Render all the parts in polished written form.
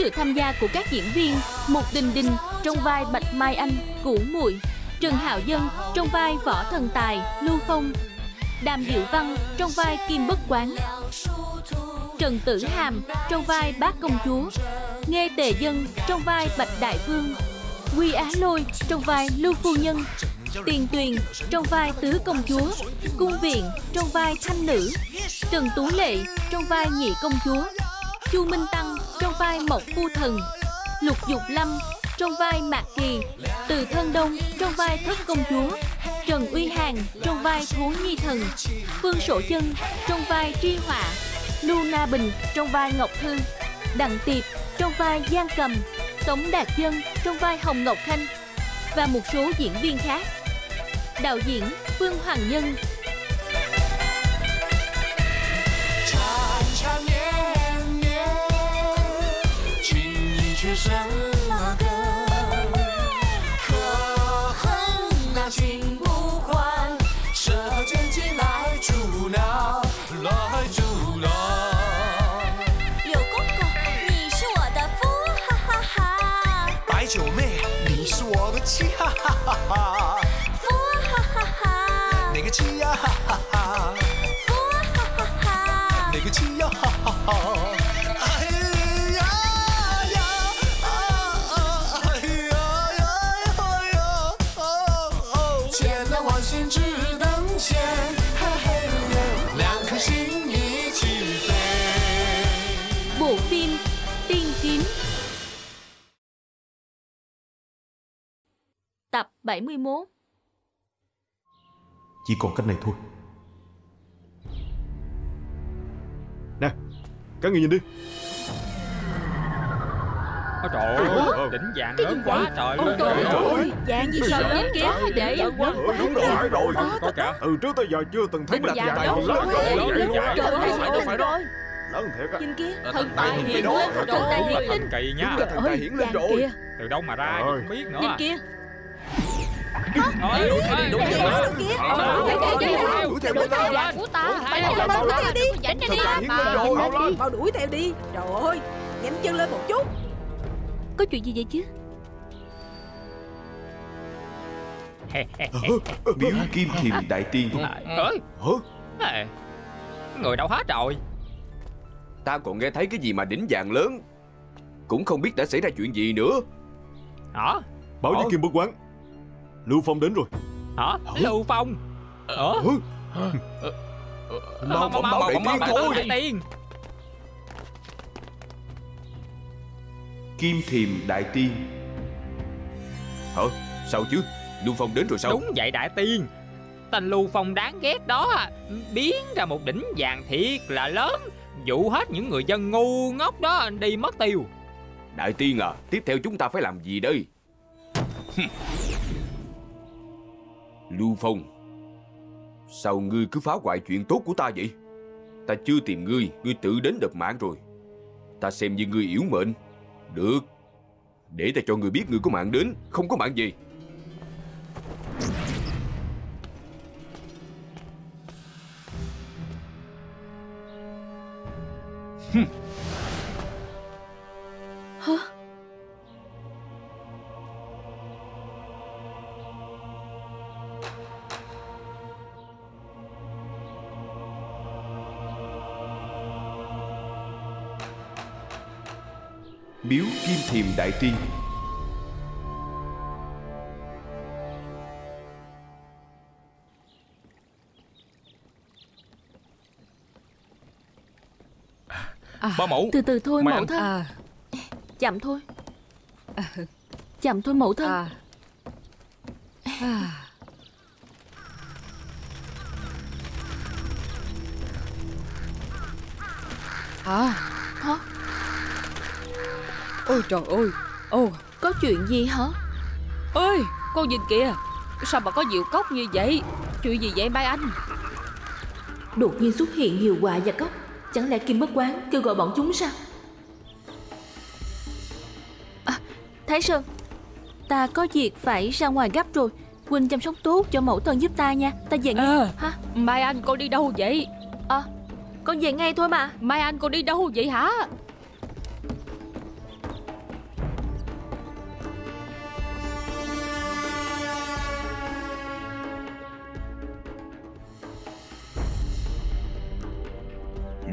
sự tham gia của các diễn viên Mục Đình Đình trong vai Bạch Mai Anh, Củ Mùi, Trần Hạo Dân trong vai Võ Thần Tài, Lưu Phong, Đàm Diệu Văn trong vai Kim Bất Quán, Trần Tử Hàm trong vai Bát Công Chúa, Nghe Tề Dân trong vai Bạch Đại Vương, Quy Á Lôi trong vai Lưu Phu Nhân, Tiền Tuyền trong vai Tứ Công Chúa, Cung Viện trong vai Thanh Nữ, Trần Tú Lệ trong vai Nhị Công Chúa, Chu Minh Tăng trong vai Mộc Phu Thần, Lục Dục Lâm trong vai Mạc Kỳ, Từ Thân Đông trong vai Thất Công Chúa, Trần Uy Hàn trong vai Thú Nhi Thần, Phương Sổ Chân trong vai Tri Hỏa, Luna Bình trong vai Ngọc Thư, Đặng Tiệp trong vai Giang Cầm, Tống Đạt Dân trong vai Hồng Ngọc Khanh và một số diễn viên khác. Đạo diễn Phương Hoàng Nhân. Bộ phim Tiên Kiếm. Tập 71. Chỉ còn cách này thôi. Nè, các người nhìn đi. Ôi trời ơi, đỉnh vàng lớn quá trời. Ôi trời ơi, vàng gì sao lớn kéo vậy? Đúng rồi, có cả. Từ trước tới giờ chưa từng thấy vàng lớn lớn vậy. Phải rồi. Lớn thiệt á. Nhìn kia, thần tài hiển lên, thần tài hiển lên. Kỳ nha. Thần tài hiển lên rồi. Từ đâu mà ra, không biết nữa. Nhìn kia. Mau đuổi theo đi. Trời ơi, nhanh chân lên một chút. Có chuyện gì vậy chứ? Biểu Kim Thiềm Đại Tiên. Hả? Người đâu hết rồi? Ta còn nghe thấy cái gì mà đỉnh vàng lớn. Cũng không biết đã xảy ra chuyện gì nữa. Hả? Báo với Kim Bất Quán, Lưu Phong đến rồi. Hả? Lưu Phong? Mau Đại Tiên thôi. Kim Thiềm Đại Tiên. Hả? Sao chứ? Lưu Phong đến rồi sao? Đúng vậy Đại Tiên. Tên Lưu Phong đáng ghét đó biến ra một đỉnh vàng thiệt là lớn, dụ hết những người dân ngu ngốc đó đi mất tiêu. Đại Tiên à, tiếp theo chúng ta phải làm gì đây? Lưu Phong, sao ngươi cứ phá hoại chuyện tốt của ta vậy? Ta chưa tìm ngươi, ngươi tự đến đập mạng rồi. Ta xem như ngươi yếu mệnh. Được, để ta cho ngươi biết ngươi có mạng đến, không có mạng gì. Hả? Miếu Kim Thiềm Đại Tiên. Ba mẫu. Từ từ thôi mẫu thân. Chậm thôi. Chậm thôi mẫu thân. Hả? Ôi trời ơi. Có chuyện gì hả? Ơi, con nhìn kìa. Sao mà có diệu cốc như vậy? Chuyện gì vậy Mai Anh? Đột nhiên xuất hiện hiệu quả và cốc. Chẳng lẽ Kim Bất Quán kêu gọi bọn chúng sao? Thái Sơn, ta có việc phải ra ngoài gấp rồi. Quỳnh chăm sóc tốt cho mẫu thân giúp ta nha. Ta về ngay. Hả? Mai Anh con đi đâu vậy? Con về ngay thôi mà. Mai Anh con đi đâu vậy hả?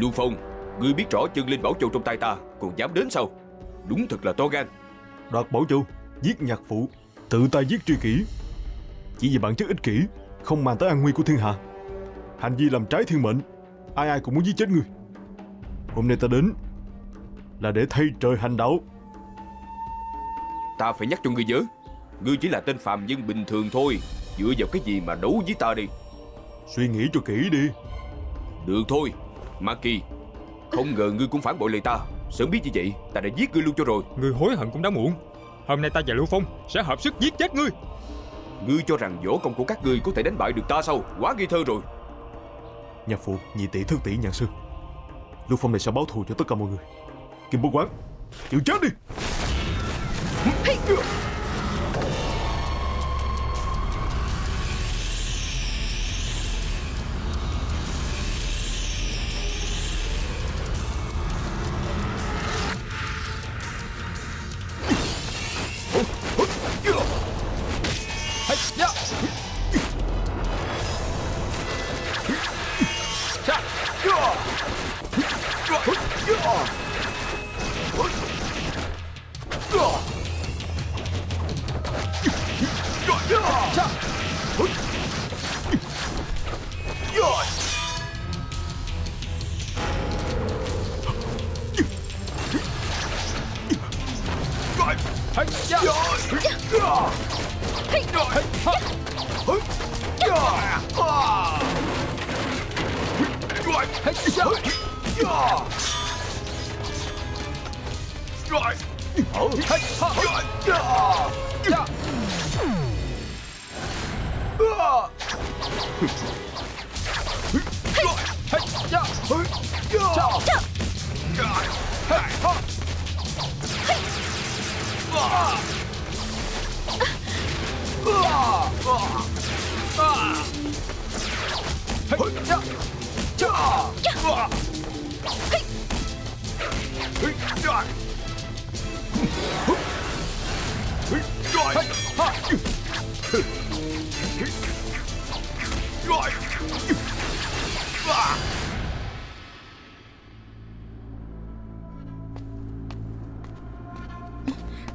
Lưu Phong, ngươi biết rõ chân linh bảo châu trong tay ta, còn dám đến sao? Đúng thật là to gan. Đoạt bảo châu, giết nhạc phụ, tự tay giết tri kỷ, chỉ vì bản chất ích kỷ, không màng tới an nguy của thiên hạ. Hành vi làm trái thiên mệnh, ai ai cũng muốn giết chết ngươi. Hôm nay ta đến là để thay trời hành đạo. Ta phải nhắc cho ngươi nhớ, ngươi chỉ là tên phàm nhân bình thường thôi, dựa vào cái gì mà đấu với ta đi? Suy nghĩ cho kỹ đi. Được thôi, Mạc Kỳ, không ngờ ngươi cũng phản bội lời ta. Sớm biết như vậy, ta đã giết ngươi luôn cho rồi. Ngươi hối hận cũng đã muộn. Hôm nay ta và Lưu Phong sẽ hợp sức giết chết ngươi. Ngươi cho rằng võ công của các ngươi có thể đánh bại được ta sao? Quá ngây thơ rồi. Nhạc phụ, nhị tỷ, thất tỷ, nhạc sư, Lưu Phong này sẽ báo thù cho tất cả mọi người. Kim Bất Quán, chịu chết đi.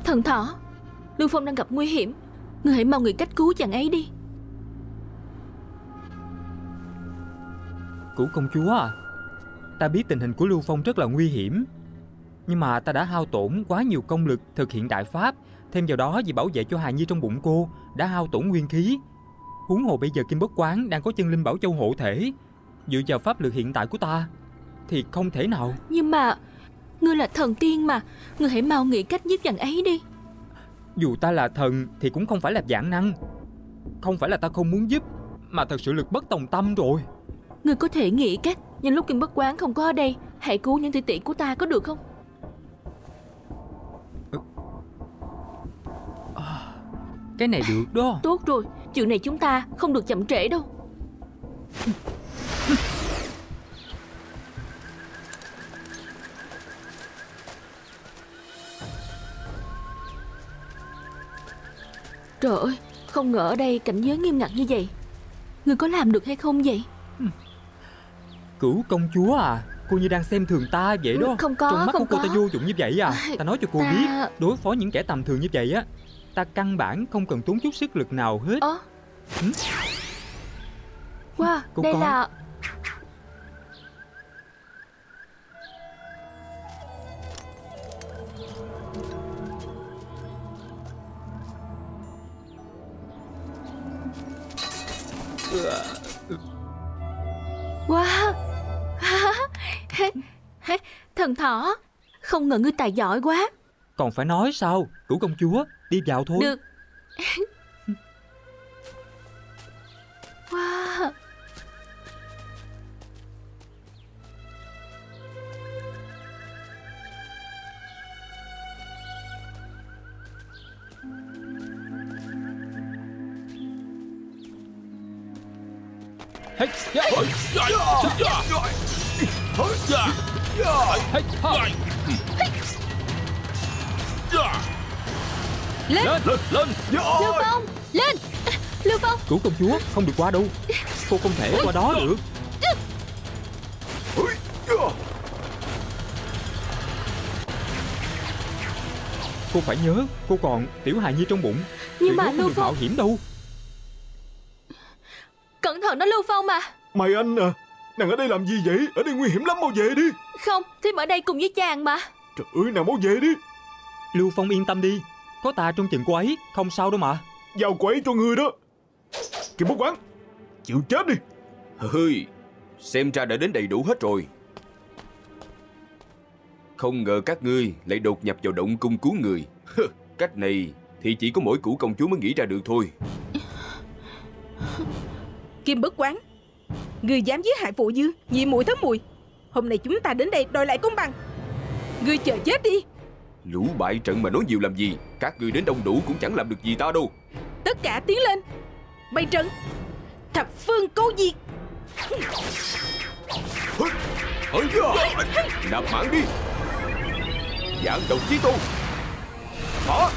Thần thỏ, Lưu Phong đang gặp nguy hiểm, ngươi hãy mau nghĩ cách cứu chàng ấy đi. Củ công chúa à, ta biết tình hình của Lưu Phong rất là nguy hiểm, nhưng mà ta đã hao tổn quá nhiều công lực thực hiện đại pháp, thêm vào đó vì bảo vệ cho hài nhi trong bụng cô đã hao tổn nguyên khí. Huống hồ bây giờ Kim Bất Quán đang có chân linh bảo châu hộ thể, dựa vào pháp lực hiện tại của ta thì không thể nào. Nhưng mà ngươi là thần tiên mà, ngươi hãy mau nghĩ cách giết chàng ấy đi. Dù ta là thần thì cũng không phải là vạn năng. Không phải là ta không muốn giúp, mà thật sự lực bất tòng tâm rồi. Ngươi có thể nghĩ cách, nhưng lúc Kim Bất Quán không có ở đây, hãy cứu những tỷ tỷ của ta có được không? Cái này được đó. Tốt rồi, chuyện này chúng ta không được chậm trễ đâu. Trời ơi, không ngờ ở đây cảnh giới nghiêm ngặt như vậy. Ngươi có làm được hay không vậy? Cửu công chúa à, cô như đang xem thường ta vậy đó. Không có, trong mắt của cô ta vô dụng như vậy à? Ta nói cho cô biết, đối phó những kẻ tầm thường như vậy á, ta căn bản không cần tốn chút sức lực nào hết. Wow, cô đây coi. Là wow. Thần thỏ, không ngờ ngươi tài giỏi quá. Còn phải nói sao, Cửu công chúa, đi vào thôi. Được. Wow. Hey, yeah. Lên Lưu Phong, lên Lưu Phong. Cửu công chúa không được qua đâu, cô không thể qua đó được. Cô phải nhớ, cô còn tiểu hài nhi trong bụng. Nhưng mà Lưu Phong... mạo hiểm đâu. Cẩn thận đó Lưu Phong mà. Mày anh à, nàng ở đây làm gì vậy? Ở đây nguy hiểm lắm, mau về đi. Không, Thím ở đây cùng với chàng mà. Trời ơi, nàng mau về đi. Lưu Phong yên tâm đi, có ta trong chừng cô ấy, không sao đâu mà. Giao cô ấy cho ngươi đó. Kim Bất Quán, chịu chết đi. Hơi, xem ra đã đến đầy đủ hết rồi. Không ngờ các ngươi lại đột nhập vào động cung cứu người. Cách này thì chỉ có mỗi Củ công chúa mới nghĩ ra được thôi. Kim Bất Quán, ngươi dám giết hại phụ dư, nhị muội Thất muội. Hôm nay chúng ta đến đây đòi lại công bằng. Ngươi chờ chết đi. Lũ bại trận mà nói nhiều làm gì. Các ngươi đến đông đủ cũng chẳng làm được gì ta đâu. Tất cả tiến lên. Bày trận. Thập phương câu diệt. Nạp mãn đi. Giảng đồng chí tu. Bỏ.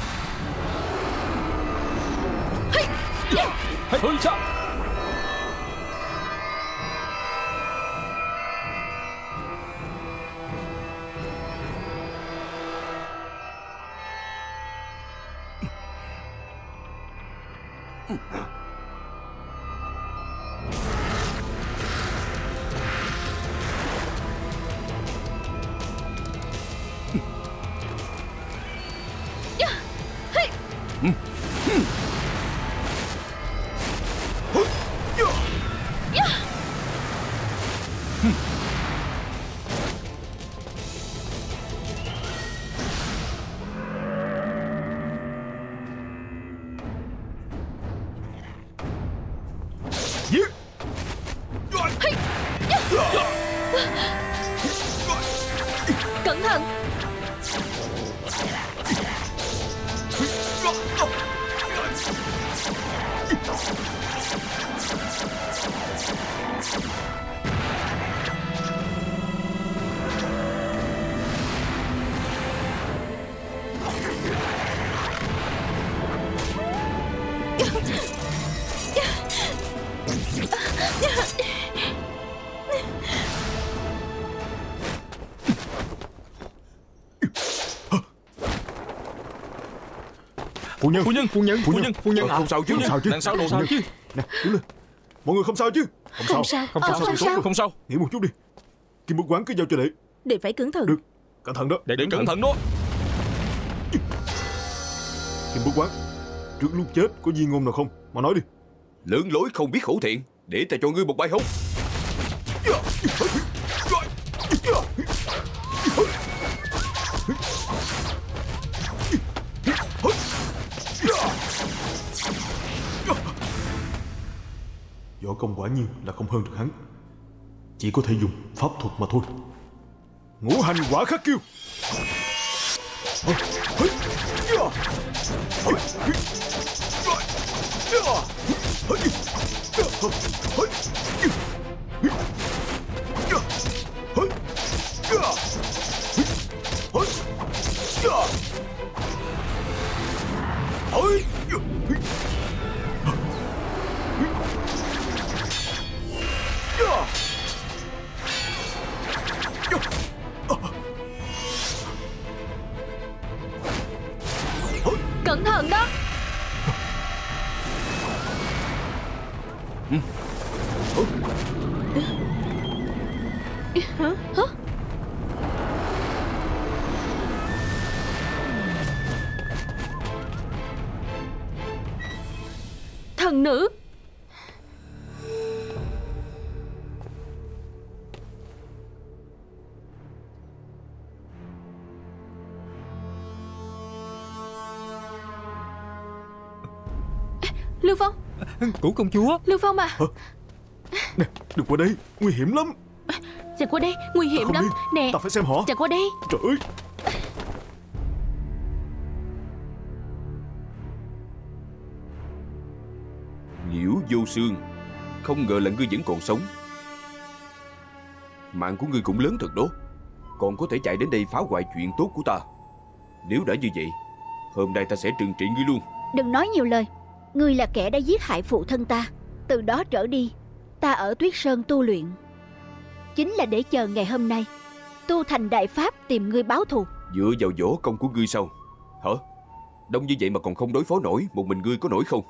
Phu nhân, không sao chứ? Không sao chứ? Nè, đứng lên. Mọi người không sao chứ? Không sao. Không sao. Nghỉ một chút đi. Kim Bất Quán cứ giao cho đệ. Đệ phải cẩn thận. Được, cẩn thận đó. Đệ cẩn thận đó. Kim Bất Quán, trước lúc chết có di ngôn nào không? Mà nói đi. Lưỡng lối không biết hữu thiện, để ta cho ngươi một bài học. Võ công quả nhiên là không hơn được hắn. Chỉ có thể dùng pháp thuật mà thôi. Ngũ hành quả khắc kiêu. Cẩn thận đó. Thần nữ. Lưu Phong. Củ công chúa. Lưu Phong à. Nè, đừng qua đây, nguy hiểm lắm. Chạy qua đây, nguy hiểm lắm đi. Nè, ta phải xem họ. Chạy qua đây. Trời ơi. Liễu Vô Xương, không ngờ là ngươi vẫn còn sống. Mạng của ngươi cũng lớn thật đó. Còn có thể chạy đến đây phá hoại chuyện tốt của ta. Nếu đã như vậy, hôm nay ta sẽ trừng trị ngươi luôn. Đừng nói nhiều lời. Ngươi là kẻ đã giết hại phụ thân ta. Từ đó trở đi, ta ở Tuyết Sơn tu luyện. chính là để chờ ngày hôm nay tu thành đại pháp tìm ngươi báo thù. Dựa vào võ công của ngươi sao? Hả? Đông như vậy mà còn không đối phó nổi, một mình ngươi có nổi không?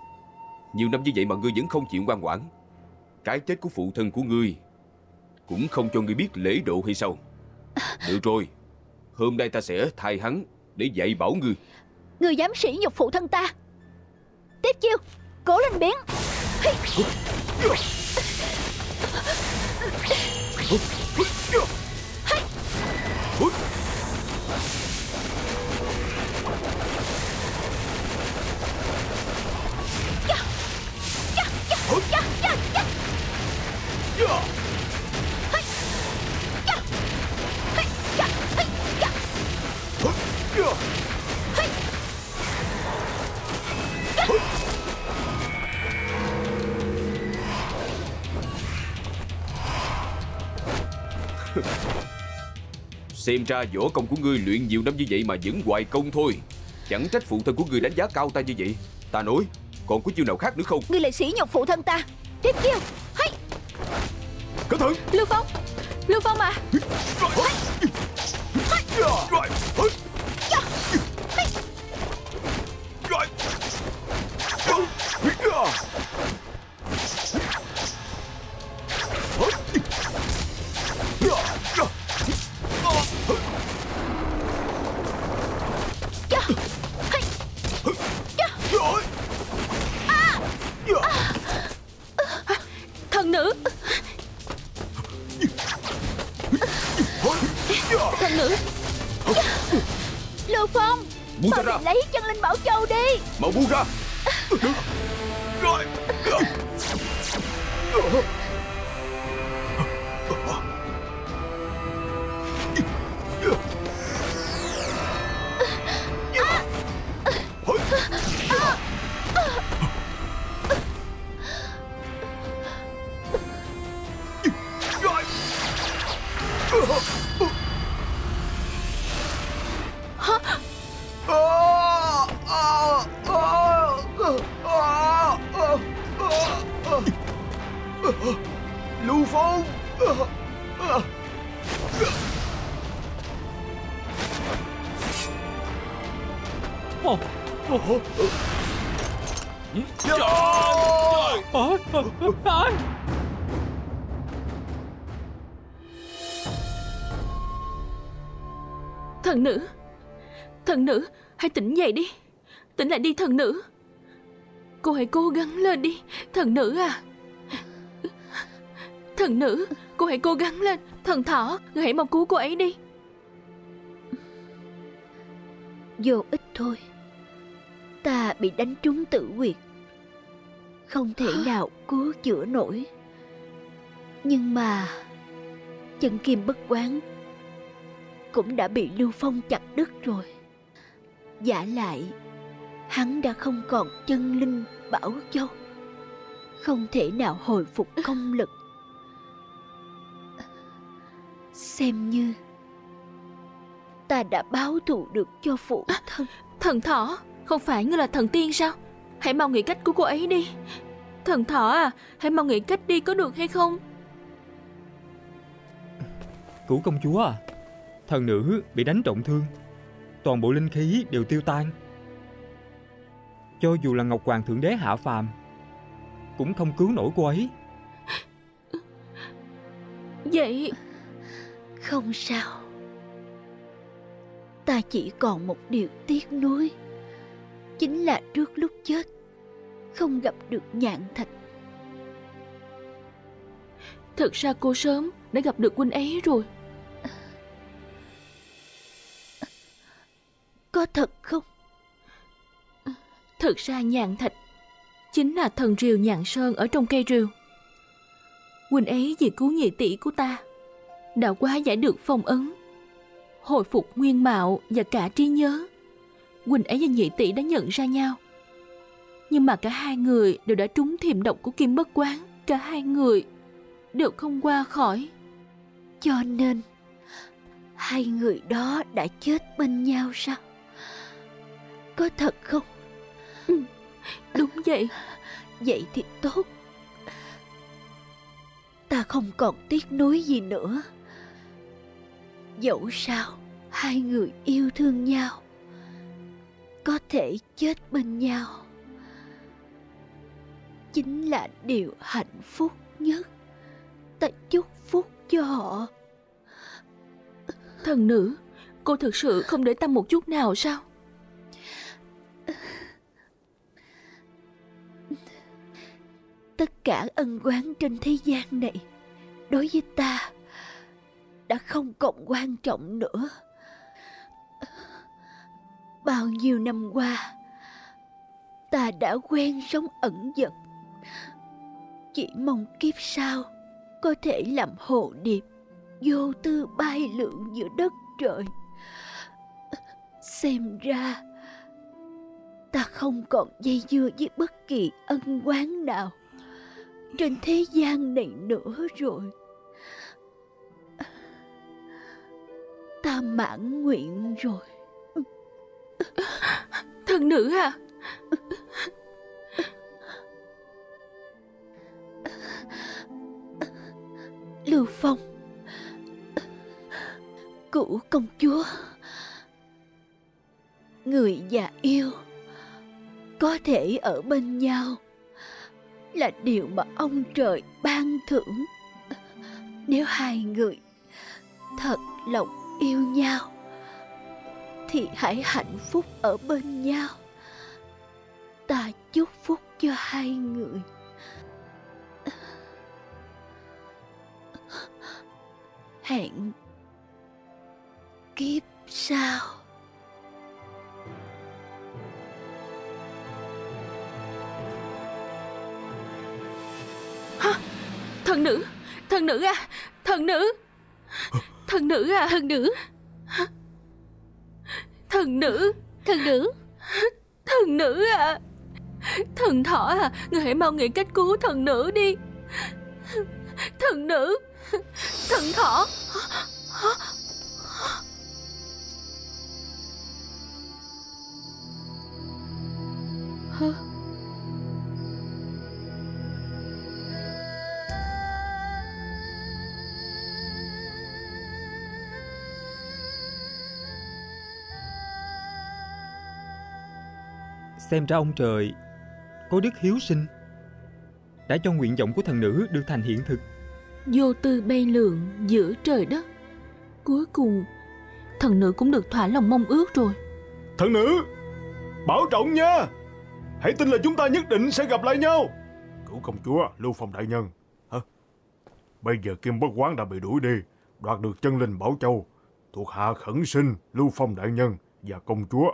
Nhiều năm như vậy mà ngươi vẫn không chịu ngoan ngoãn. Cái chết của phụ thân của ngươi cũng không cho ngươi biết lễ độ hay sao? Được rồi, hôm nay ta sẽ thay hắn để dạy bảo ngươi. Ngươi dám sỉ nhục phụ thân ta? Tiếp chiêu, Cố Lên Biến. Xem ra võ công của ngươi luyện nhiều năm như vậy mà vẫn hoài công thôi. Chẳng trách phụ thân của ngươi đánh giá cao ta như vậy. Ta nói, còn có chiêu nào khác nữa không? Ngươi lại sỉ nhục phụ thân ta. Tiếp chiêu. Hay. Cẩn thận. Lưu Phong. Lưu Phong à. Thần nữ, hãy tỉnh dậy đi. Tỉnh lại đi thần nữ. Cô hãy cố gắng lên đi. Thần nữ à. Thần nữ, cô hãy cố gắng lên. Thần thỏ, người hãy mau cứu cô ấy đi. Vô ích thôi. Ta bị đánh trúng tử huyệt, không thể nào cứu chữa nổi. Nhưng mà chân Kim Bất Quán cũng đã bị Lưu Phong chặt đứt rồi. Vả lại, hắn đã không còn chân linh bảo châu, không thể nào hồi phục công lực. Xem như ta đã báo thù được cho phụ thân. Thần thỏ, không phải ngươi là thần tiên sao? Hãy mau nghĩ cách cứu cô ấy đi. Thần thỏ à, hãy mau nghĩ cách đi, có được hay không? Cửu công chúa à, thần nữ bị đánh trọng thương, toàn bộ linh khí đều tiêu tan. Cho dù là Ngọc Hoàng Thượng Đế hạ phàm cũng không cứu nổi cô ấy. Vậy không sao. Ta chỉ còn một điều tiếc nuối, chính là trước lúc chết không gặp được Nhạn Thạch. Thật ra cô sớm đã gặp được huynh ấy rồi. Có thật không? Thật ra Nhạn Thạch chính là thần rìu Nhạn Sơn ở trong cây rìu. Huynh ấy vì cứu nhị tỷ của ta đã quá giải được phong ấn, hồi phục nguyên mạo và cả trí nhớ. Huynh ấy và nhị tỷ đã nhận ra nhau, nhưng mà cả hai người đều đã trúng thiềm độc của Kim Bất Quán. Cả hai người đều không qua khỏi, cho nên hai người đó đã chết bên nhau sao? Có thật không? Ừ, đúng vậy. Vậy thì tốt. ta không còn tiếc nuối gì nữa. Dẫu sao hai người yêu thương nhau, có thể chết bên nhau, chính là điều hạnh phúc nhất. Ta chúc phúc cho họ. Thần nữ, cô thực sự không để tâm một chút nào sao? Tất cả ân oán trên thế gian này đối với ta đã không còn quan trọng nữa. Bao nhiêu năm qua, ta đã quen sống ẩn dật, chỉ mong kiếp sau có thể làm hồ điệp vô tư bay lượn giữa đất trời. Xem ra ta không còn dây dưa với bất kỳ ân oán nào trên thế gian này nữa rồi. Ta mãn nguyện rồi. Thần nữ à, Lưu Phong, Cửu công chúa, người già yêu có thể ở bên nhau là điều mà ông trời ban thưởng. Nếu hai người thật lòng yêu nhau thì hãy hạnh phúc ở bên nhau. Ta chúc phúc cho hai người. Hẹn kiếp sau. Hả? Thần nữ, thần nữ à, thần nữ, thần nữ à, thần nữ, thần nữ, thần nữ, thần nữ à, thần thỏ à, người hãy mau nghĩ cách cứu thần nữ đi. Thần nữ, thần thỏ. Xem ra ông trời có đức hiếu sinh, đã cho nguyện vọng của thần nữ được thành hiện thực. Vô tư bay lượn giữa trời đất, cuối cùng thần nữ cũng được thỏa lòng mong ước rồi. Thần nữ, bảo trọng nha, hãy tin là chúng ta nhất định sẽ gặp lại nhau. Cửu công chúa, Lưu Phong đại nhân. Hả? Bây giờ Kim Bất Quán đã bị đuổi đi, đoạt được chân linh Bảo Châu. Thuộc hạ khẩn xin Lưu Phong đại nhân và công chúa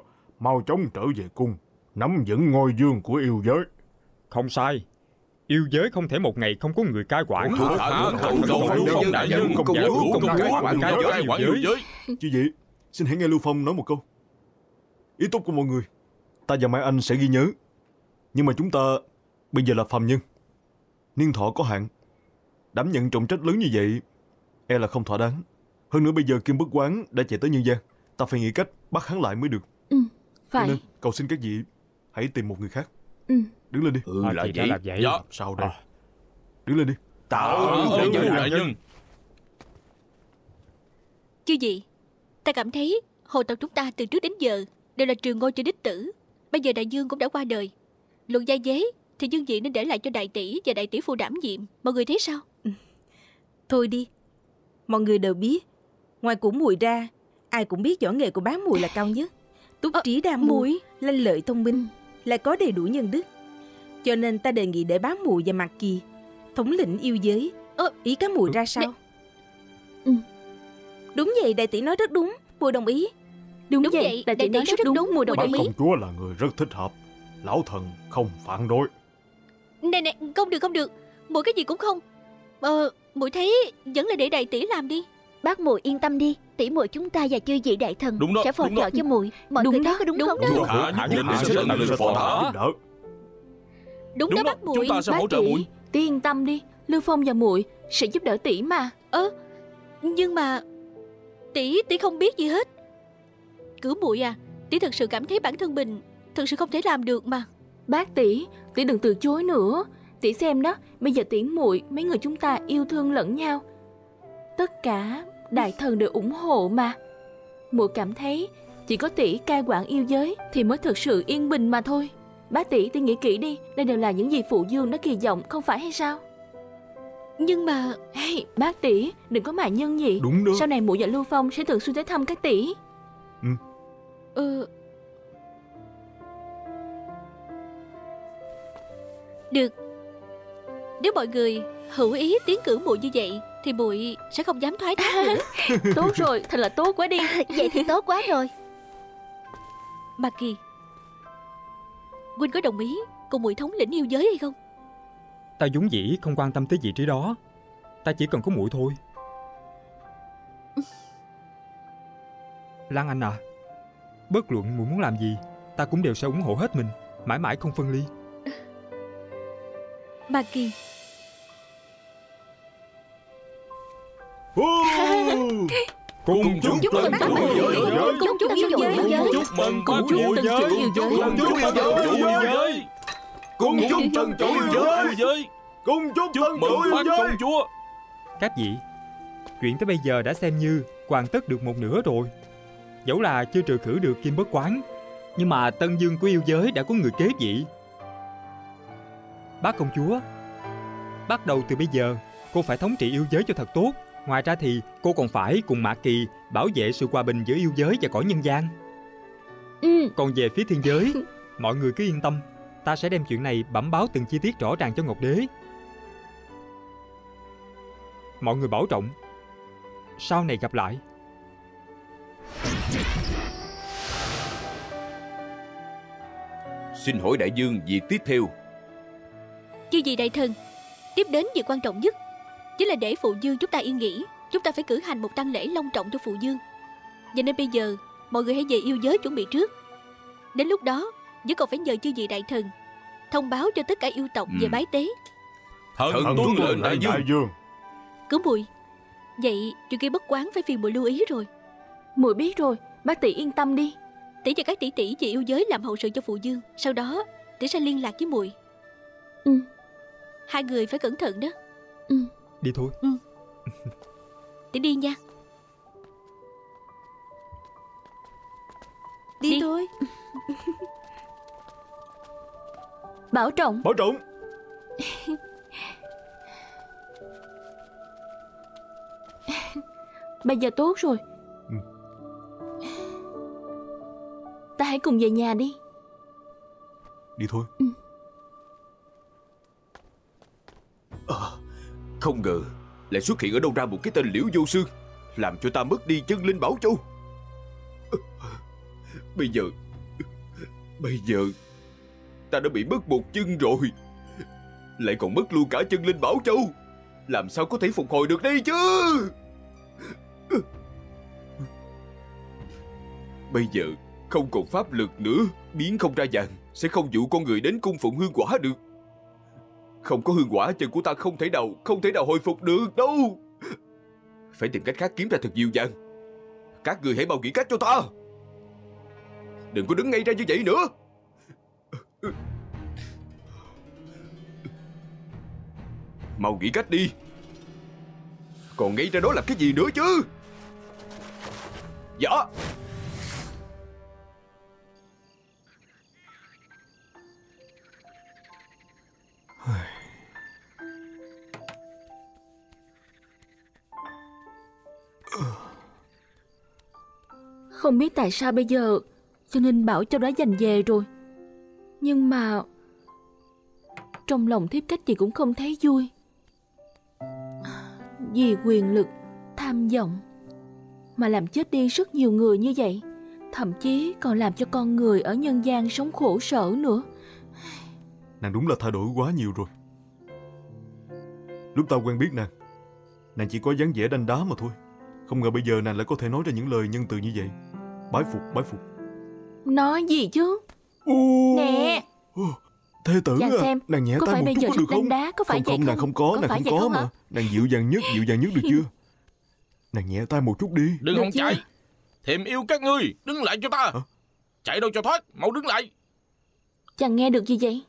mau chóng trở về cung, nắm vững ngôi vương của yêu giới. Không sai, yêu giới không thể một ngày không có người cai quản. Không đại nhân công quản yêu giới. Chứ gì, xin hãy nghe Lưu Phong nói một câu. Ý tốt của mọi người, ta và Mai Anh sẽ ghi nhớ. Nhưng mà chúng ta bây giờ là phàm nhân, niên thọ có hạn, đảm nhận trọng trách lớn như vậy e là không thỏa đáng. Hơn nữa bây giờ Kim Bất Quán đã chạy tới nhân gian, ta phải nghĩ cách bắt hắn lại mới được. Phải. Nên cầu xin các vị hãy tìm một người khác. Đứng lên đi. Là vậy. Dạ. Sao đây? Đứng lên đi. Tạ ơn đại nhân. Chứ gì, ta cảm thấy hồ tộc chúng ta từ trước đến giờ đều là trường ngôi cho đích tử. Bây giờ đại dương cũng đã qua đời, luận gia dế thì dương vị nên để lại cho đại tỷ và đại tỷ phu đảm nhiệm. Mọi người thấy sao? Thôi đi, mọi người đều biết, ngoài Củ Mùi ra, ai cũng biết võ nghệ của bá Mùi là cao nhất. Túc trí đa mưu, lanh lợi thông minh, lại có đầy đủ nhân đức. Cho nên ta đề nghị để bá Mùi và Mạc Kỳ thống lĩnh yêu giới. Ý các Mùi ra sao? Đúng vậy, đại tỷ nói rất đúng, Mùi đồng ý. Đúng vậy, đại tỷ nói rất đúng, Mùi đồng ý. Bác công chúa là người rất thích hợp, lão thần không phản đối. Này, không được, Mùi cái gì cũng không. Mùi thấy vẫn là để đại tỷ làm đi. Bác Mùi yên tâm đi, tỷ muội chúng ta và chư vị đại thần sẽ phò trợ cho Mùi. Mọi người thấy có đúng không? Đúng đó bác Mùi. Chúng ta sẽ hỗ trợ Mùi. Tỷ yên tâm đi, Lưu Phong và Mùi sẽ giúp đỡ tỷ mà. Nhưng mà tỷ không biết gì hết. Cửu Mùi à, tỷ thật sự cảm thấy bản thân mình thật sự không thể làm được mà. Bác tỷ đừng từ chối nữa. tỷ xem đó, bây giờ tỷ muội mấy người chúng ta yêu thương lẫn nhau, tất cả đại thần đều ủng hộ mà. Muội cảm thấy chỉ có tỷ cai quản yêu giới thì mới thực sự yên bình mà thôi. Bá tỷ, tỷ nghĩ kỹ đi, đây đều là những gì phụ dương đã kỳ vọng không phải hay sao? Nhưng mà hey, bác tỷ đừng có mà nhân nhị. Đúng đó. Sau này muội và Lưu Phong sẽ thường xuyên tới thăm các tỷ. Được. Nếu mọi người hữu ý tiến cử muội như vậy thì muội sẽ không dám thoái thác nữa. Tốt rồi, thật là tốt quá đi. Vậy thì tốt quá rồi. Mạc Kỳ, huynh có đồng ý cùng muội thống lĩnh yêu giới hay không? Ta vốn dĩ không quan tâm tới vị trí đó, ta chỉ cần có muội thôi. Lan Anh à, bất luận muội muốn làm gì, ta cũng đều sẽ ủng hộ hết mình, mãi mãi không phân ly. Mạc Kỳ. Cùng chúc mừng Trần Tử Hàm. Các vị, chuyện tới bây giờ đã xem như hoàn tất được một nửa rồi. Dẫu là chưa trừ khử được Kim Bất Quán, nhưng mà tân dương của yêu giới đã có người kế vị. Bác công chúa, bắt đầu từ bây giờ cô phải thống trị yêu giới cho thật tốt. Ngoài ra thì cô còn phải cùng Mạc Kỳ bảo vệ sự hòa bình giữa yêu giới và cõi nhân gian. Còn về phía thiên giới, mọi người cứ yên tâm, ta sẽ đem chuyện này bẩm báo từng chi tiết rõ ràng cho Ngọc Đế. Mọi người bảo trọng, sau này gặp lại. Xin hỏi đại vương việc tiếp theo. Chứ gì đại thần, tiếp đến việc quan trọng nhất chính là để phụ dương chúng ta yên nghỉ. Chúng ta phải cử hành một tang lễ long trọng cho phụ dương. Vậy nên bây giờ mọi người hãy về yêu giới chuẩn bị trước. Đến lúc đó vẫn còn phải nhờ chư vị đại thần thông báo cho tất cả yêu tộc về bái tế. Thần tuân lệnh đại vương. Cứ muội, vậy chuyện kia Bất Quán phải phiền muội lưu ý rồi. Muội biết rồi, bác tỷ yên tâm đi. Tỷ cho các tỷ tỷ về yêu giới làm hậu sự cho phụ dương, sau đó tỷ sẽ liên lạc với muội. Hai người phải cẩn thận đó. Đi thôi. Tỷ đi nha. Đi thôi. Bảo trọng. Bảo trọng. Bây giờ tốt rồi. Ta hãy cùng về nhà đi. Đi thôi. Không ngờ lại xuất hiện ở đâu ra một cái tên Liễu Vô Xương, làm cho ta mất đi chân linh Bảo Châu. Bây giờ ta đã bị mất một chân rồi, lại còn mất luôn cả chân linh Bảo Châu, làm sao có thể phục hồi được đây chứ? Bây giờ không còn pháp lực nữa, biến không ra vàng, sẽ không dụ con người đến cung phụng hương quả được. Không có hương quả, chân của ta không thể nào hồi phục được đâu. Phải tìm cách khác kiếm ra thật nhiều vàng. Các người hãy mau nghĩ cách cho ta, đừng có đứng ngay ra như vậy nữa. Mau nghĩ cách đi, còn ngay ra đó là cái gì nữa chứ? Dạ. Không biết tại sao bây giờ cho nên Bảo Châu đã giành về rồi, nhưng mà trong lòng thiếp cách gì cũng không thấy vui. Vì quyền lực, tham vọng mà làm chết đi rất nhiều người như vậy, thậm chí còn làm cho con người ở nhân gian sống khổ sở nữa. Nàng đúng là thay đổi quá nhiều rồi. Lúc ta quen biết nàng, nàng chỉ có dáng vẻ đanh đá mà thôi. Không ngờ bây giờ nàng lại có thể nói ra những lời nhân từ như vậy. Bái phục, bái phục. Nói gì chứ? Nè, thế tử à, xem, nàng nhẹ tay một chút có được không? Đá, có phải không, vậy không, nàng không có, nàng không có mà. Nàng dịu dàng nhất được chưa? Nàng nhẹ tay một chút đi. Đừng không chạy. Thèm yêu các ngươi, đứng lại cho ta. Chạy đâu cho thoát, mau đứng lại. Chàng nghe được gì vậy?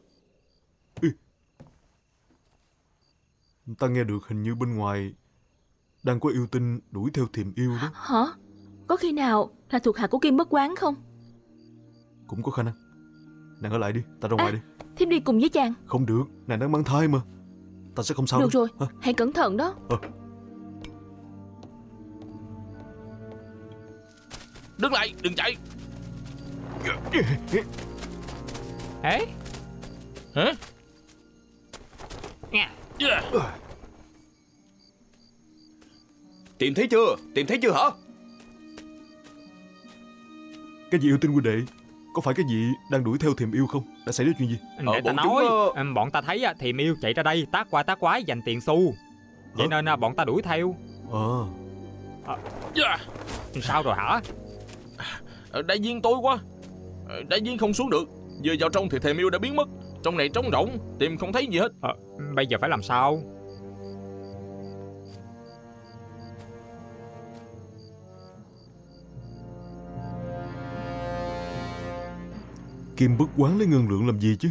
Ta nghe được hình như bên ngoài đang có yêu tinh đuổi theo thềm yêu đó. Hả? Có khi nào là thuộc hạ của Kim Bất Quán không? Cũng có khả năng. Nàng ở lại đi, ta ra ngoài đi. Thiếp đi cùng với chàng. Không được, nàng đang mang thai mà. Ta sẽ không sao. Được đâu. Rồi, hãy cẩn thận đó. Đứng lại, đừng chạy. Ê? Hả? Tìm thấy chưa? Tìm thấy chưa hả? Cái gì yêu tinh huynh đệ? Có phải cái gì đang đuổi theo thềm yêu không? Đã xảy ra chuyện gì? Để ta nói chúng... Bọn ta thấy thềm yêu chạy ra đây tác qua tác quái giành tiền xu. Vậy nên bọn ta đuổi theo. Sao rồi hả? Đại viên tối quá. Đại viên không xuống được. Vừa vào trong thì thềm yêu đã biến mất. Trong này trống rỗng, tìm không thấy gì hết. Bây giờ phải làm sao? Kim Bất Quán lấy ngân lượng làm gì chứ?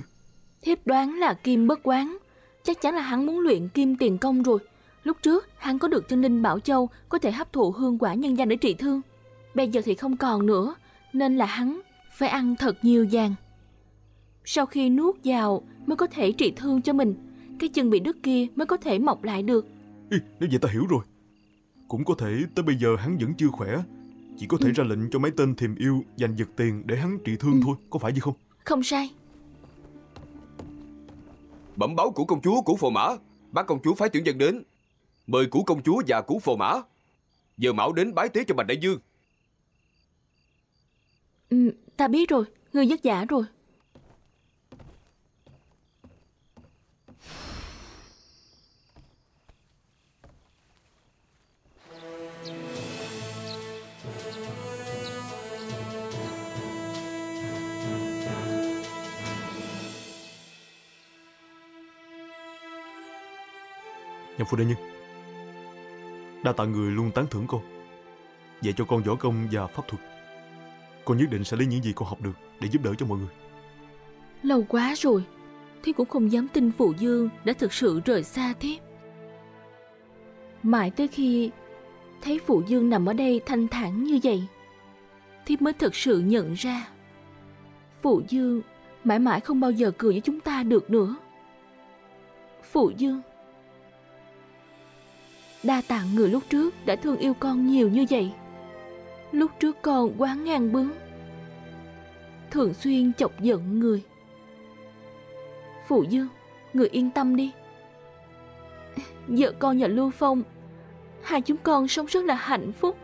Thiếp đoán là Kim Bất Quán. Chắc chắn là hắn muốn luyện kim tiền công rồi. Lúc trước hắn có được cho Ninh Bảo Châu, có thể hấp thụ hương quả nhân gian để trị thương. Bây giờ thì không còn nữa, nên là hắn phải ăn thật nhiều vàng. Sau khi nuốt vào mới có thể trị thương cho mình. Cái chân bị đứt kia mới có thể mọc lại được. Ê, nếu vậy ta hiểu rồi. Cũng có thể tới bây giờ hắn vẫn chưa khỏe. Chỉ có thể ra lệnh cho mấy tên thềm yêu giành giật tiền để hắn trị thương thôi. Có phải vậy không? Không sai. Bẩm báo của công chúa Củ Phò Mã. Bác công chúa phái tuyển dân đến. Mời Củ công chúa và Củ Phò Mã giờ mão đến bái tế cho Bạch đại vương. Ta biết rồi. Ngươi vất vả rồi. Nhạc phu đại nhân, đa tạ người luôn tán thưởng con, dạy cho con võ công và pháp thuật. Con nhất định sẽ lấy những gì con học được để giúp đỡ cho mọi người. Lâu quá rồi, thiếp cũng không dám tin phụ dương đã thực sự rời xa thiếp. Mãi tới khi thấy phụ dương nằm ở đây thanh thản như vậy, thiếp mới thực sự nhận ra phụ dương mãi mãi không bao giờ cười với chúng ta được nữa. Phụ dương, đa tạ người lúc trước đã thương yêu con nhiều như vậy. Lúc trước con quá ngang bướng, thường xuyên chọc giận người. Phụ dương, người yên tâm đi. Vợ con và Lưu Phong, hai chúng con sống rất là hạnh phúc.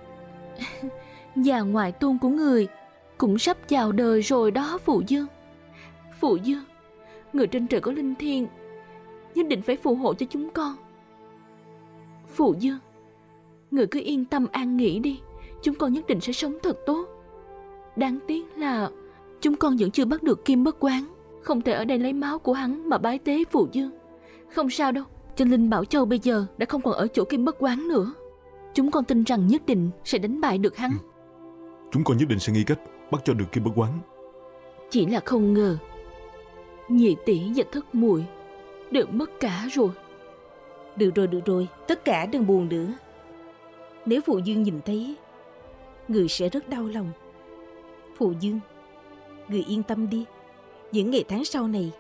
Và ngoại tôn của người cũng sắp chào đời rồi đó phụ dương. Phụ dương, người trên trời có linh thiêng, nhất định phải phù hộ cho chúng con. Phụ dương, người cứ yên tâm an nghỉ đi. Chúng con nhất định sẽ sống thật tốt. Đáng tiếc là chúng con vẫn chưa bắt được Kim Bất Quán, không thể ở đây lấy máu của hắn mà bái tế phụ dương. Không sao đâu, Trần Linh Bảo Châu bây giờ đã không còn ở chỗ Kim Bất Quán nữa. Chúng con tin rằng nhất định sẽ đánh bại được hắn. Chúng con nhất định sẽ nghĩ cách bắt cho được Kim Bất Quán. Chỉ là không ngờ nhị tỷ và thất muội đều mất cả rồi. Được rồi, tất cả đừng buồn nữa. Nếu phụ dương nhìn thấy, người sẽ rất đau lòng. Phụ dương, người yên tâm đi. Những ngày tháng sau này,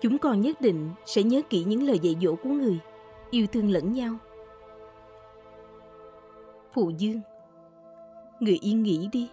chúng con nhất định sẽ nhớ kỹ những lời dạy dỗ của người, yêu thương lẫn nhau. Phụ dương, người yên nghỉ đi.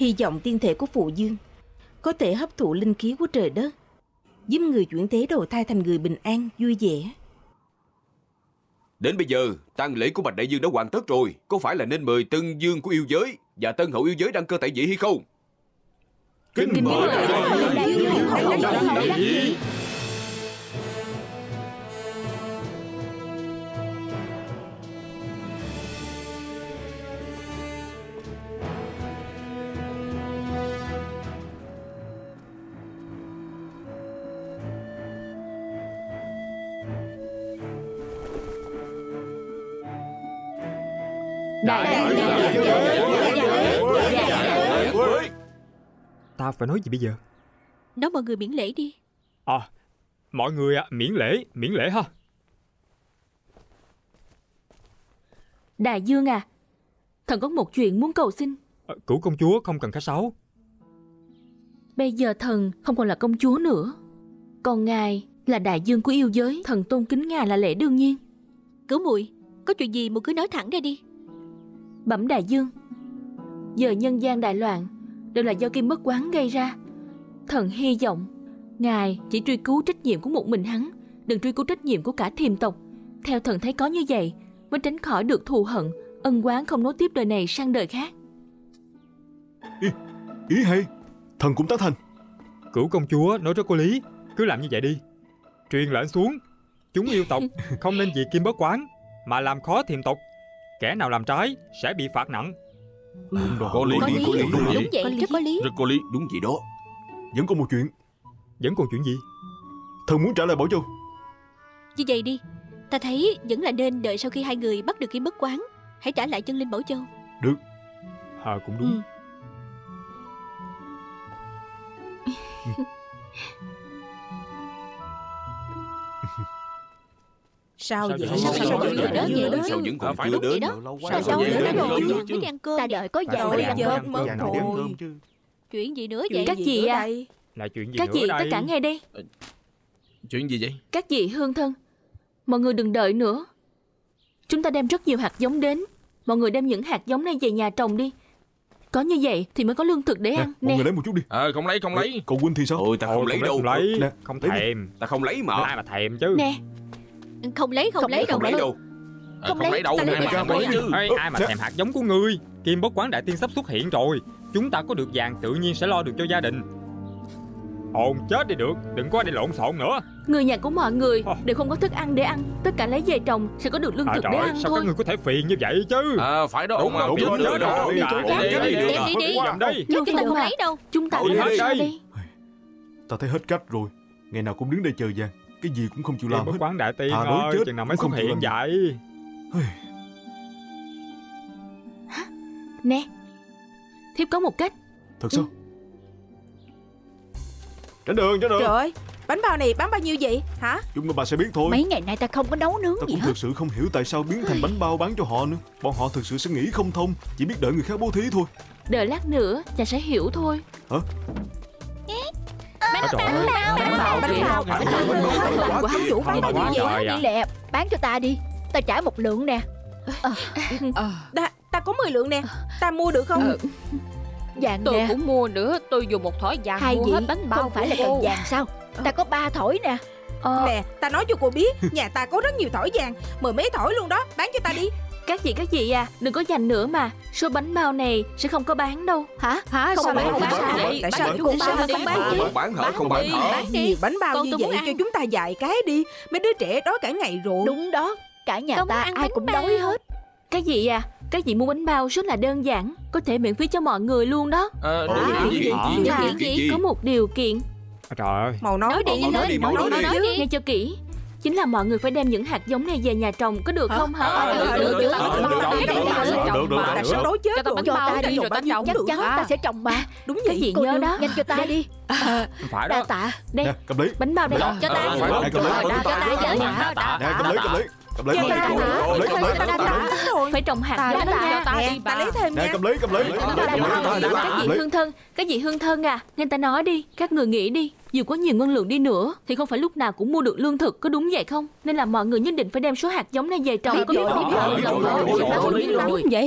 hy vọng tiên thể của phụ dương có thể hấp thụ linh khí của trời đất, giúp người chuyển thế đầu thai thành người bình an, vui vẻ. Đến bây giờ, tang lễ của Bạch đại vương đã hoàn tất rồi. Có phải là nên mời tân dương của yêu giới và tân hậu yêu giới đăng cơ tại vị hay không? Kính mời đại vương đăng vị. Ta phải nói gì bây giờ? Nói mọi người miễn lễ đi. Mọi người miễn lễ ha. Đại vương à, thần có một chuyện muốn cầu xin. Cửu công chúa không cần khách sáo. Bây giờ thần không còn là công chúa nữa, còn ngài là đại vương của yêu giới, thần tôn kính ngài là lẽ đương nhiên. Cửu muội, có chuyện gì muội cứ nói thẳng ra đi. Bẩm đại vương, giờ nhân gian đại loạn đều là do Kim Bất Quán gây ra. Thần hy vọng ngài chỉ truy cứu trách nhiệm của một mình hắn, đừng truy cứu trách nhiệm của cả Thiềm tộc. Theo thần thấy có như vậy mới tránh khỏi được thù hận, ân oán không nối tiếp đời này sang đời khác. Ý hay, thần cũng tán thành. Cửu công chúa nói rất có lý, cứ làm như vậy đi. Truyền lệnh xuống, chúng yêu tộc không nên vì Kim Bất Quán mà làm khó Thiềm tộc. Kẻ nào làm trái sẽ bị phạt nặng. Có lý, đúng vậy đó. Vẫn còn một chuyện. Vẫn còn chuyện gì? Thần muốn trả lời Bảo Châu. Như vậy đi, ta thấy vẫn là nên đợi sau khi hai người bắt được Kim Bất Quán, hãy trả lại chân linh Bảo Châu. Được. Cũng đúng. Sao vậy? Sao vẫn chưa đến? Ta đợi có dầu ăn cơm chứ. Chuyện gì nữa vậy? Các dì à? Là chuyện gì nữa đây? Các dì tất cả nghe đây. Chuyện gì vậy? Các dì hương thân, mọi người đừng đợi nữa. Chúng ta đem rất nhiều hạt giống đến, mọi người đem những hạt giống này về nhà trồng đi. Có như vậy thì mới có lương thực để ăn. Mọi người lấy một chút đi. Không lấy. Còn Quynh thì sao? Ôi, ta không lấy đâu. Không thèm. Ta không lấy mà. Ai mà thèm chứ. Nè. Không lấy đâu. Ai mà thèm hạt giống của ngươi? Kim Bất Quán đại tiên sắp xuất hiện rồi, chúng ta có được vàng tự nhiên sẽ lo được cho gia đình. Ồn chết đi được, đừng có đi lộn xộn nữa. Người nhà của mọi người đều không có thức ăn để ăn, tất cả lấy về trồng sẽ có được lương thực để ăn thôi. Sao các người có thể phiền như vậy chứ? Phải đó. Đúng rồi. Chúng ta không lấy đâu. Chúng ta phải đi. Ta thấy hết cách rồi, ngày nào cũng đứng đây chờ vàng. Cái gì cũng không chịu làm hết. Bất Quán đại tiên ơi, chừng nào mới xuất hiện vậy? Nè, thiếp có một cách. Thật sao? Tránh đường. Trời, bánh bao này bán bao nhiêu vậy hả? Chúng mà bà sẽ biết thôi. Mấy ngày nay ta không có nấu nướng gì hết. Ta cũng thực sự không hiểu tại sao biến thành bánh bao bán cho họ nữa. Bọn họ thực sự sẽ nghĩ không thông, chỉ biết đợi người khác bố thí thôi. Đợi lát nữa ta sẽ hiểu thôi. Hả? Bánh bao bán cho ta đi, ta trả 1 lượng nè. Ta có 10 lượng nè, ta mua được không? Vàng tôi cũng mua nữa, tôi dùng 1 thỏi vàng mua hết bánh bao. Không phải là cần vàng sao? Ta có 3 thỏi nè. Nè, ta nói cho cô biết, nhà ta có rất nhiều thỏi vàng, mười mấy thỏi luôn đó, bán cho ta đi. Các chị à, đừng có giành nữa mà. Số bánh bao này sẽ không có bán đâu. Hả? Không bán. Tại sao cũng không bán? Nhiều bánh bao như vậy cho chúng ta dạy cái đi. Mấy đứa trẻ đói cả ngày rồi. Đúng đó, cả nhà ta ai cũng đói hết. Các chị à, các chị mua bánh bao rất là đơn giản, có thể miễn phí cho mọi người luôn đó. Nhưng có một điều kiện. Trời ơi. Nói đi. Nghe cho kỹ. Chính là mọi người phải đem những hạt giống này về nhà trồng, có được không hả? Được. Ta sẽ đối chết rồi. Cho ta đi rồi ta trồng. Chắc chắn ta sẽ trồng mà. Đúng vậy. Chị nhớ đó. Nhanh cho ta đi. Phải đó. Tạ. Đây. Bánh bao đây. Cho ta. Cầm lấy. Phải trồng hạt giống nha. Ta lấy thêm nha. Các vị hương thân à, nghe ta nói đi, các người nghĩ đi. Dù có nhiều ngân lượng đi nữa thì không phải lúc nào cũng mua được lương thực, có đúng vậy không? Nên là mọi người nhất định phải đem số hạt giống này về trồng. Có biết không? Biết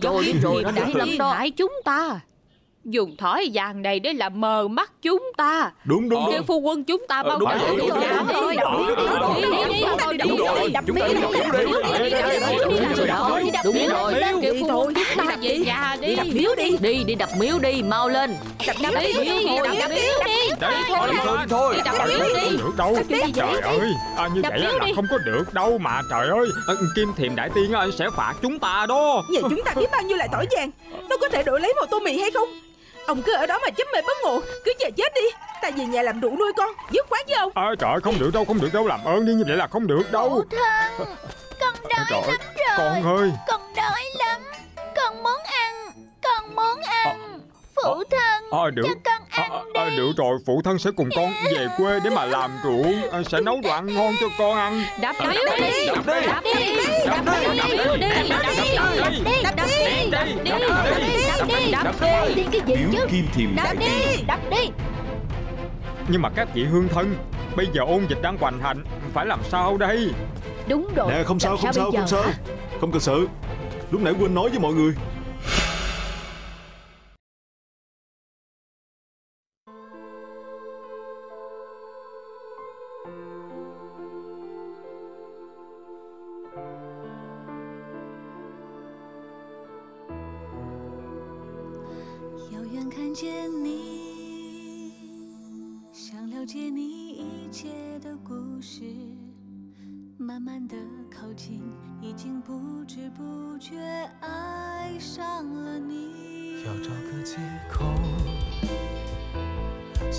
rồi. Biết rồi. Nó đã làm hại chúng ta. dùng thói vàng này để làm mờ mắt chúng ta. Đúng đúng. Kêu phu quân chúng ta bao cản rồi. Đúng rồi. Kêu phu quân chúng ta về nhà đi. Đập miếu đi. Đi đi đập miếu đi, mau lên. Đập miếu đi. Đập miếu đi. Thôi. Đập miếu đi. Được đâu. Trời ơi, như vậy là không có được đâu mà trời ơi. Kim Thiềm đại tiên sẽ phạt chúng ta đó. Vậy chúng ta biết bao nhiêu lại tỏi vàng, nó có thể đổi lấy một tô mì hay không? Ông cứ ở đó mà chấm mê bất ngộ, cứ chờ chết đi. Ta về nhà làm rượu nuôi con, dứt khoát với ông. Trời ơi, không được đâu, không được đâu, làm ơn đi, như vậy là không được đâu. Phụ thân, con đói lắm rồi. Con ơi, con đói lắm, con muốn ăn, con muốn ăn. Phụ thân, được. Cho con ăn đi. Được rồi, phụ thân sẽ cùng con về quê để mà làm rượu, sẽ nấu đồ ăn ngon cho con ăn. Đập đi, đập đi, đập đi, đập đi, đập đi, đập đi, đập đi, đập đi, đập đi, đập đi, cái gì chứ? Kim Thiềm đại tiên, đập đi. Nhưng mà các vị hương thân, bây giờ ôn dịch đang hoành hành, phải làm sao đây? Đúng rồi. Nè, không sao, không sao, không sao, không cần sự. Lúc nãy quên nói với mọi người. Hãy subscribe cho kênh Ghiền Mì Gõ để không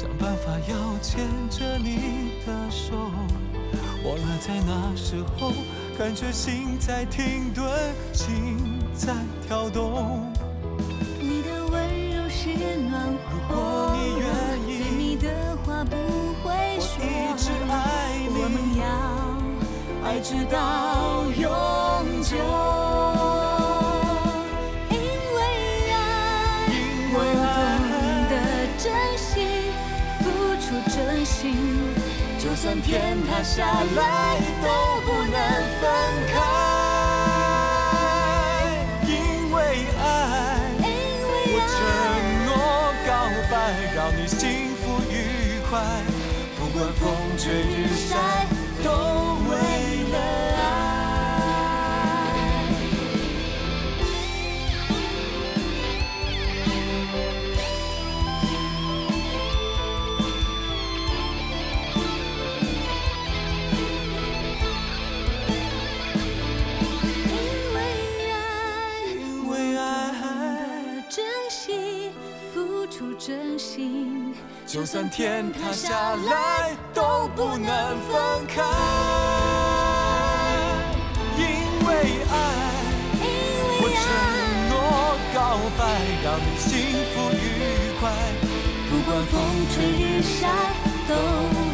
bỏ lỡ những video hấp dẫn.